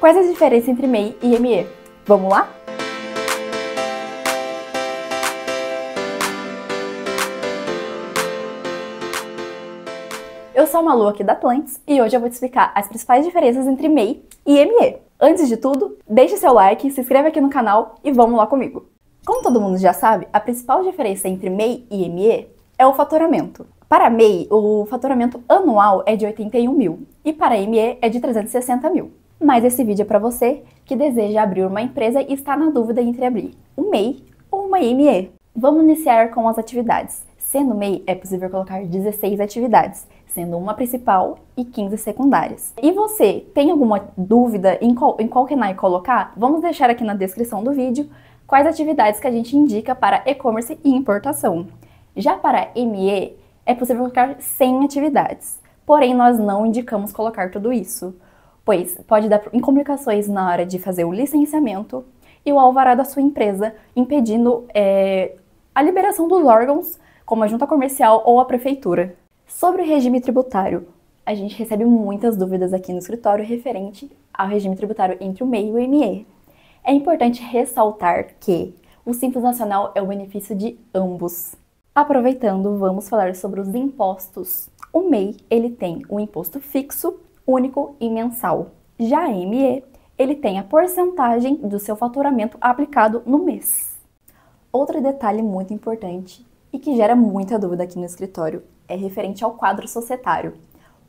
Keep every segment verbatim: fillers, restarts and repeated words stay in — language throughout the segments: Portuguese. Quais as diferenças entre M E I e M E? Vamos lá? Eu sou a Malu aqui da Atlantis e hoje eu vou te explicar as principais diferenças entre M E I e M E. Antes de tudo, deixe seu like, se inscreve aqui no canal e vamos lá comigo. Como todo mundo já sabe, a principal diferença entre M E I e M E é o faturamento. Para M E I, o faturamento anual é de oitenta e um mil e para M E é de trezentos e sessenta mil. Mas esse vídeo é para você que deseja abrir uma empresa e está na dúvida entre abrir um M E I ou uma M E. Vamos iniciar com as atividades. Sendo M E I, é possível colocar dezesseis atividades, sendo uma principal e quinze secundárias. E você tem alguma dúvida em qual, em qual C N A E colocar? Vamos deixar aqui na descrição do vídeo quais atividades que a gente indica para e-commerce e importação. Já para M E, é possível colocar cem atividades, porém nós não indicamos colocar tudo isso, pois pode dar complicações na hora de fazer o licenciamento e o alvará da sua empresa, impedindo é, a liberação dos órgãos, como a junta comercial ou a prefeitura. Sobre o regime tributário, a gente recebe muitas dúvidas aqui no escritório referente ao regime tributário entre o M E I e o M E. É importante ressaltar que o Simples Nacional é o benefício de ambos. Aproveitando, vamos falar sobre os impostos. O M E I, ele tem um imposto fixo, único e mensal. Já a M E, ele tem a porcentagem do seu faturamento aplicado no mês. Outro detalhe muito importante e que gera muita dúvida aqui no escritório é referente ao quadro societário.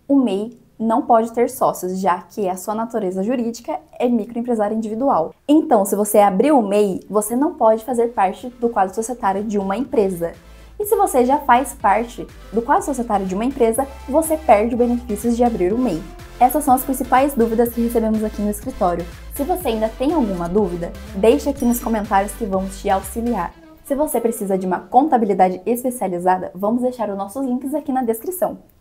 O M E I não pode ter sócios, já que a sua natureza jurídica é microempresário individual. Então, se você abrir o M E I, você não pode fazer parte do quadro societário de uma empresa. E se você já faz parte do quadro societário de uma empresa, você perde os benefícios de abrir o M E I. Essas são as principais dúvidas que recebemos aqui no escritório. Se você ainda tem alguma dúvida, deixe aqui nos comentários que vamos te auxiliar. Se você precisa de uma contabilidade especializada, vamos deixar os nossos links aqui na descrição.